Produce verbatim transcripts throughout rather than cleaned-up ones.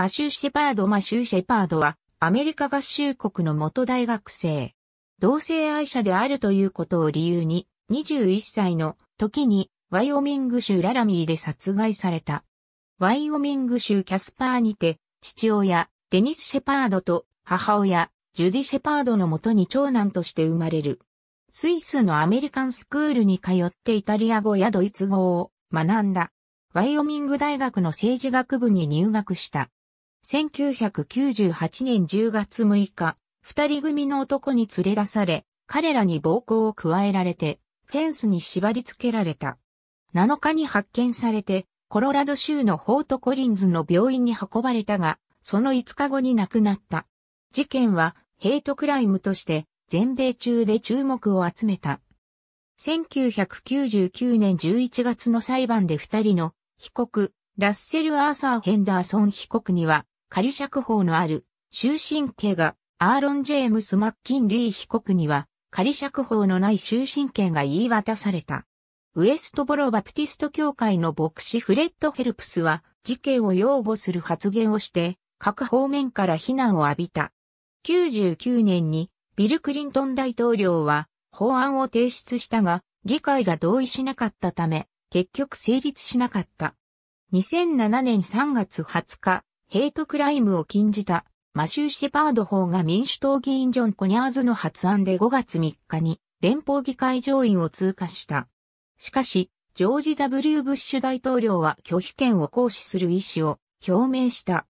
マシュー・シェパードマシュー・シェパードはアメリカ合衆国の元大学生。同性愛者であるということを理由ににじゅういっさいの時にワイオミング州ララミーで殺害された。ワイオミング州キャスパーにて父親デニス・シェパードと母親ジュディ・シェパードのもとに長男として生まれる。スイスのアメリカンスクールに通ってイタリア語やドイツ語を学んだ。ワイオミング大学の政治学部に入学した。せんきゅうひゃくきゅうじゅうはちねんじゅうがつむいか、二人組の男に連れ出され、彼らに暴行を加えられて、フェンスに縛り付けられた。なのかに発見されて、コロラド州のフォートコリンズの病院に運ばれたが、そのいつかごに亡くなった。事件は、ヘイトクライムとして、全米中で注目を集めた。せんきゅうひゃくきゅうじゅうきゅうねんじゅういちがつの裁判で二人の被告、ラッセル・アーサー・ヘンダーソン被告には、仮釈放のある終身刑が、アーロン・ジェームス・マッキンリー被告には、仮釈放のない終身刑が言い渡された。ウエストボロ・バプティスト教会の牧師フレッド・ヘルプスは、事件を擁護する発言をして、各方面から非難を浴びた。きゅうじゅうきゅうねんに、ビル・クリントン大統領は、法案を提出したが、議会が同意しなかったため、結局成立しなかった。にせんななねんさんがつはつか、ヘイトクライムを禁じたマシュー・シェパード法が民主党議員ジョン・コニャーズの発案でごがつみっかに連邦議会上院を通過した。しかし、ジョージ・ダブリュー・ブッシュ大統領は拒否権を行使する意思を表明した。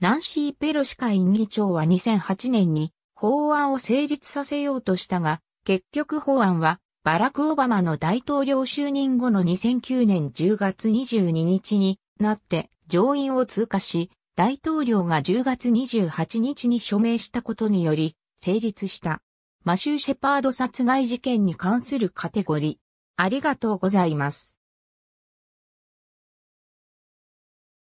ナンシー・ペロシ下院議長はにせんはちねんに法案を成立させようとしたが、結局法案はバラク・オバマの大統領就任後のにせんきゅうねんじゅうがつにじゅうににちになって上院を通過し、大統領がじゅうがつにじゅうはちにちに署名したことにより成立した。マシュー・シェパード殺害事件に関するカテゴリー。ありがとうございます。